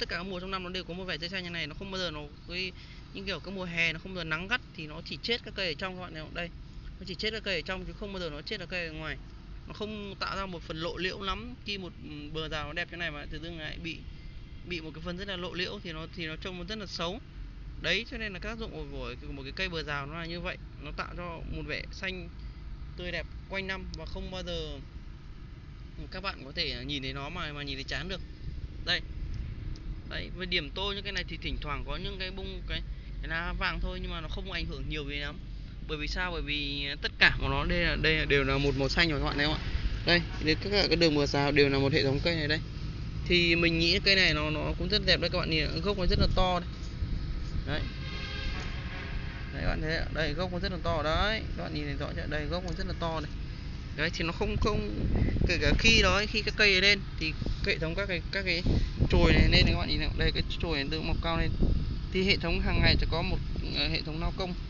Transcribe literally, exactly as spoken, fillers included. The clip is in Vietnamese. tất cả các mùa trong năm nó đều có một vẻ tươi xanh như này, nó không bao giờ nó cái những kiểu các mùa hè nó không bao giờ nắng gắt thì nó chỉ chết các cây ở trong các bạn này. Đây nó chỉ chết các cây ở trong chứ không bao giờ nó chết các cây ở ngoài, nó không tạo ra một phần lộ liễu lắm. Khi một bờ rào nó đẹp như này mà tự dưng lại bị bị một cái phần rất là lộ liễu thì nó thì nó trông nó rất là xấu đấy. Cho nên là các tác dụng của một cái cây bờ rào nó là như vậy, nó tạo cho một vẻ xanh tươi đẹp quanh năm và không bao giờ các bạn có thể nhìn thấy nó mà mà nhìn thấy chán được. Đây đấy, với điểm tô những cái này thì thỉnh thoảng có những cái bông cái, cái lá vàng thôi nhưng mà nó không ảnh hưởng nhiều gì lắm. Bởi vì sao? Bởi vì tất cả của nó đây là đây là đều là một màu xanh rồi các bạn này, các bạn đây đến tất cả các đường bờ rào đều là một hệ thống cây này. Đây thì mình nghĩ cây này nó nó cũng rất đẹp đấy các bạn, nhìn gốc nó rất là to đây. Đấy đấy các bạn thấy đây gốc nó rất là to đấy, các bạn nhìn thấy rõ chưa, đây gốc nó rất là to này. Đấy thì nó không không kể cả khi đó khi các cây lên thì hệ thống các cái các cái chồi này lên này các bạn nhìn này, đây cái chồi này tự mọc cao lên. Thì hệ thống hàng ngày chỉ có một hệ thống lao công.